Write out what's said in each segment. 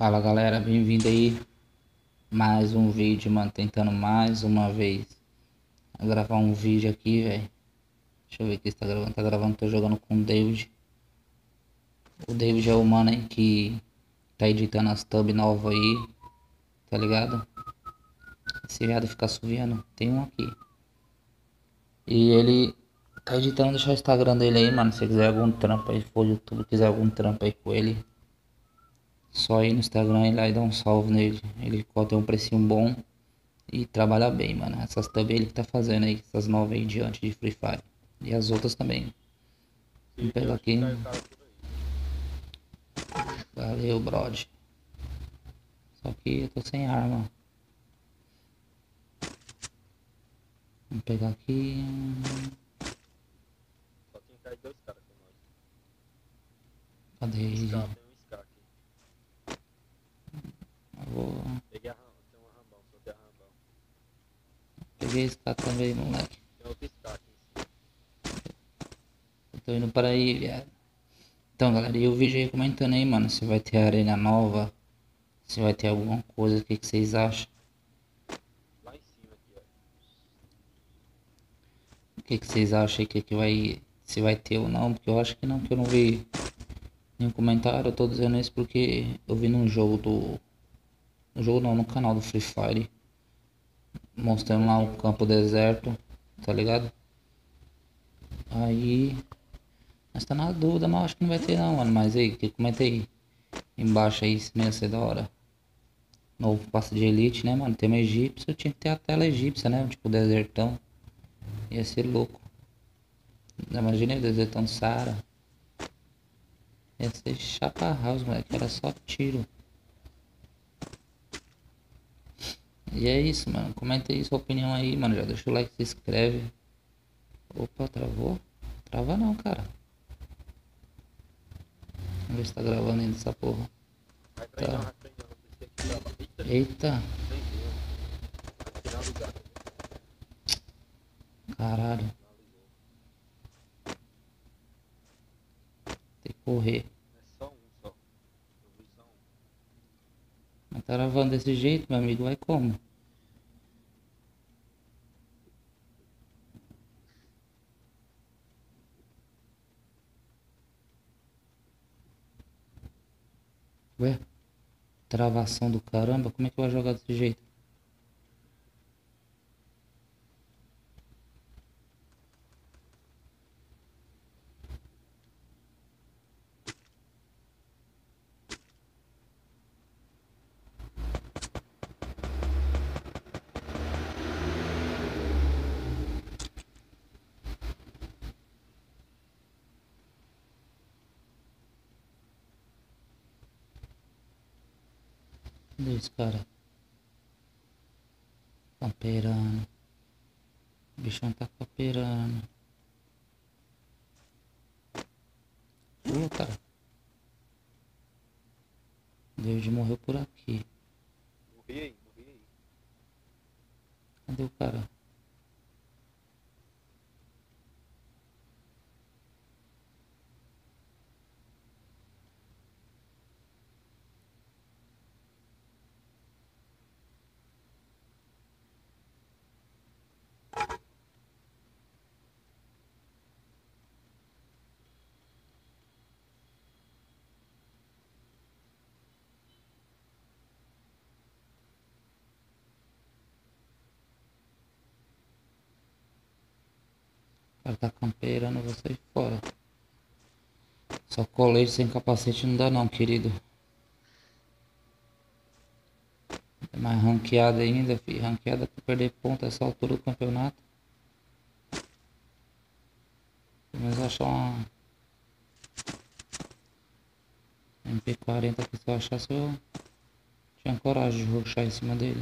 Fala galera, bem-vindo aí, mais um vídeo, mano, tentando mais uma vez gravar um vídeo aqui, velho. Deixa eu ver aqui se tá gravando, tô jogando com o David. O David é o mano aí que tá editando as thumb novas aí, tá ligado? Esse viado fica subindo, tem um aqui. E ele tá editando, deixa o Instagram dele aí, mano, se quiser algum trampo aí, for YouTube, quiser algum trampo aí com ele. Só ir no Instagram e lá e dar um salve nele. Ele tem um precinho bom e trabalha bem, mano. Essas também ele que tá fazendo aí, essas novas aí diante de Free Fire. E as outras também. Vamos pegar aqui. Valeu, brode. Só que eu tô sem arma. Vamos pegar aqui. Só tem que cair dois caras com nós. Cadê ele? Peguei esse cara também, moleque. Eu tô indo para aí, viado. Então, galera, e o vídeo aí comentando aí, mano, se vai ter arena nova, se vai ter alguma coisa, o que, que vocês acham? Lá em cima aqui, ó. O que, que vocês acham aí, que vai, se vai ter ou não, porque eu acho que não, que eu não vi nenhum comentário. Eu tô dizendo isso porque eu vi num jogo do... No jogo não, no canal do Free Fire, mostrando lá um campo deserto, tá ligado? Aí nós tá na dúvida, mas acho que não vai ter não, mano. Mas aí, que comenta aí embaixo aí, se não ia ser da hora. Novo passe de elite, né, mano? Tem uma egípcia, tinha que ter a tela egípcia, né? Tipo desertão. Ia ser louco. Imagina o desertão do Saara. Ia ser chaparraus, moleque. Era só tiro. E é isso, mano, comenta aí sua opinião aí, mano, já deixa o like, se inscreve. Opa, travou? Trava não, cara. Vamos ver se tá gravando ainda essa porra. Tá. Eita. Caralho. Tem que correr. Tá travando desse jeito, meu amigo, vai como? Ué? Travação do caramba, como é que eu vou jogar desse jeito? Esse cara camperando, o bichão tá camperando. Pula, cara. David morreu por aqui. Morri aí. Cadê o cara? Tá campeirando, vou sair fora. Só colete sem capacete não dá não, querido. É mais ranqueada ainda, filho. Ranqueada pra perder ponto essa altura do campeonato. Mas achar uma MP40 que se eu achasse eu tinha coragem de roxar em cima dele.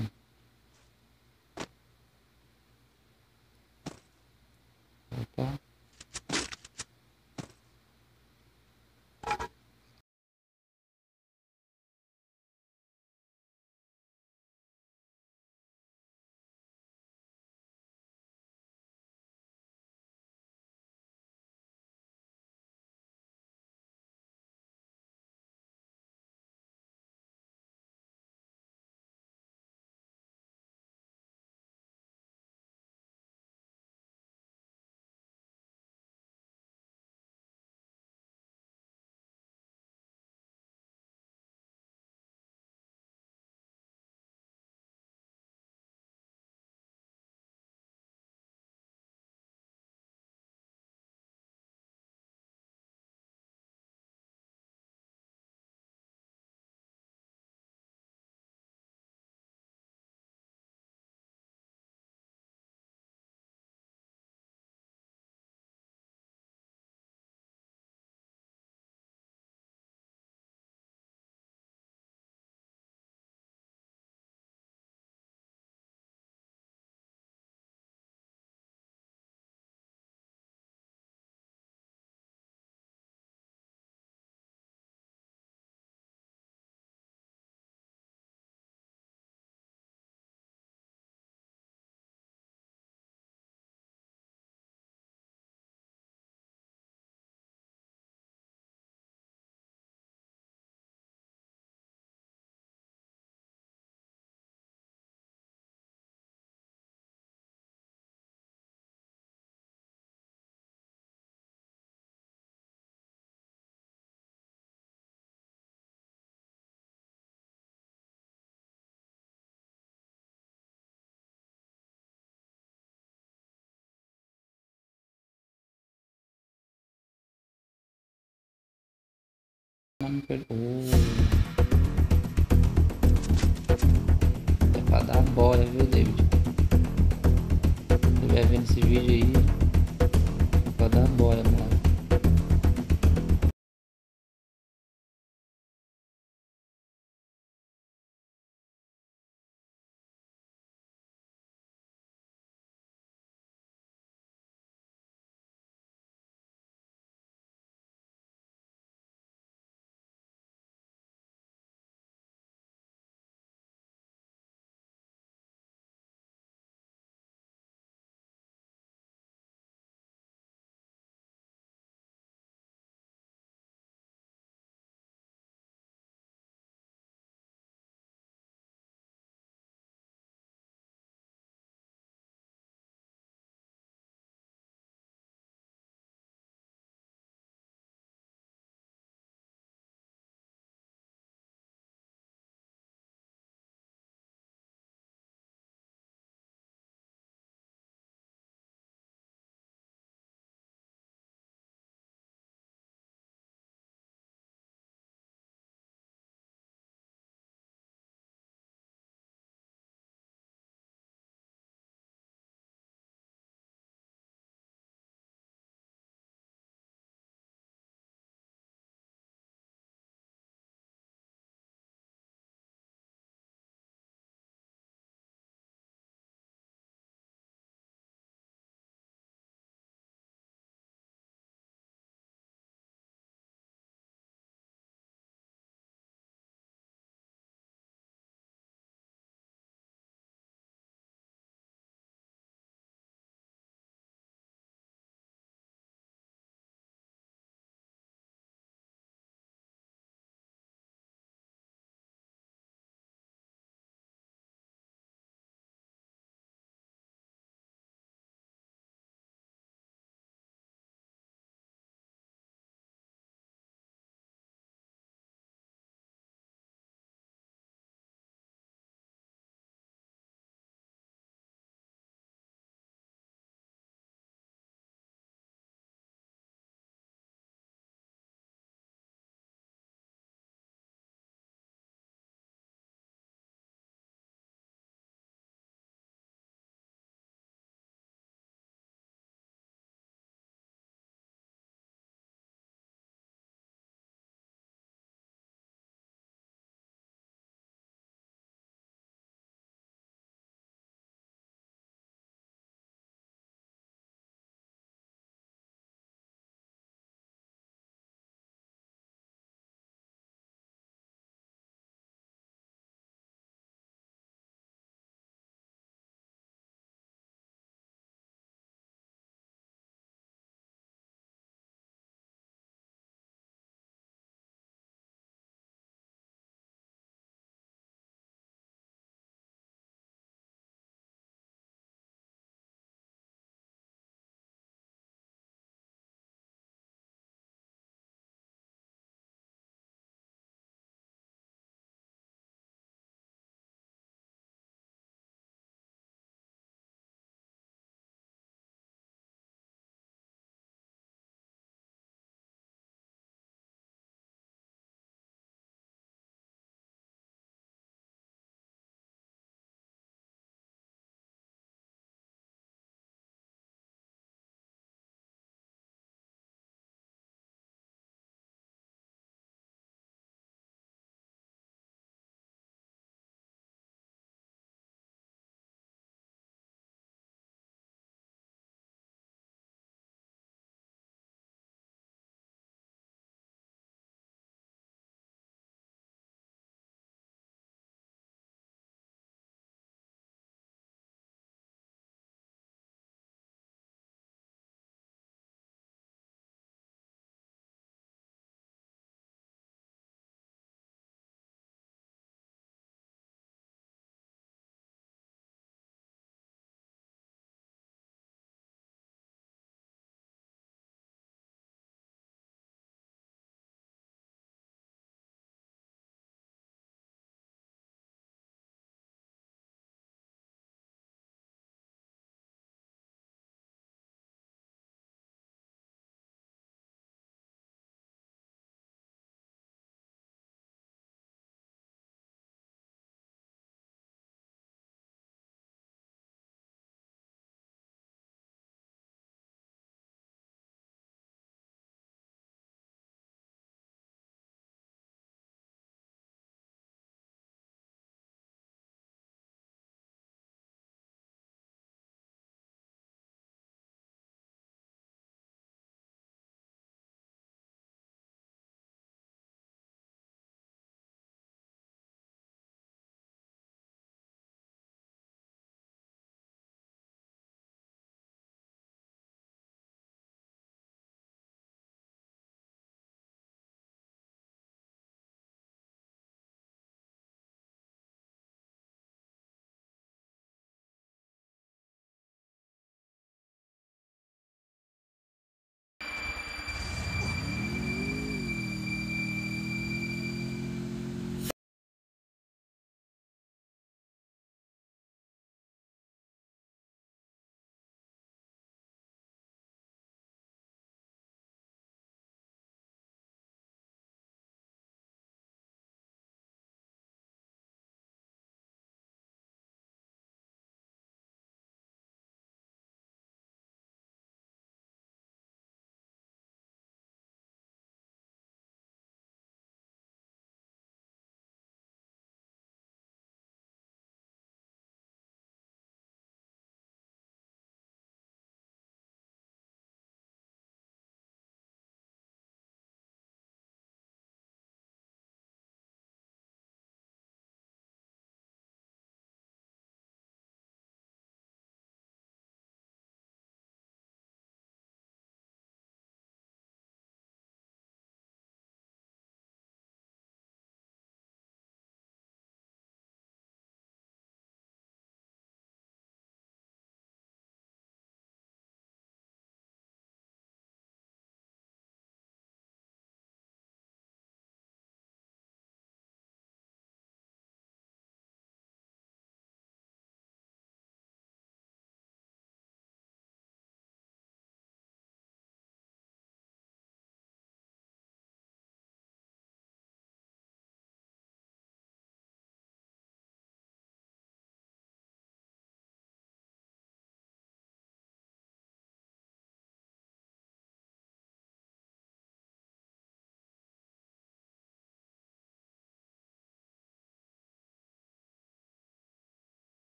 É pra dar bola, viu, David? Se estiver vendo esse vídeo aí, é pra dar bola, mano.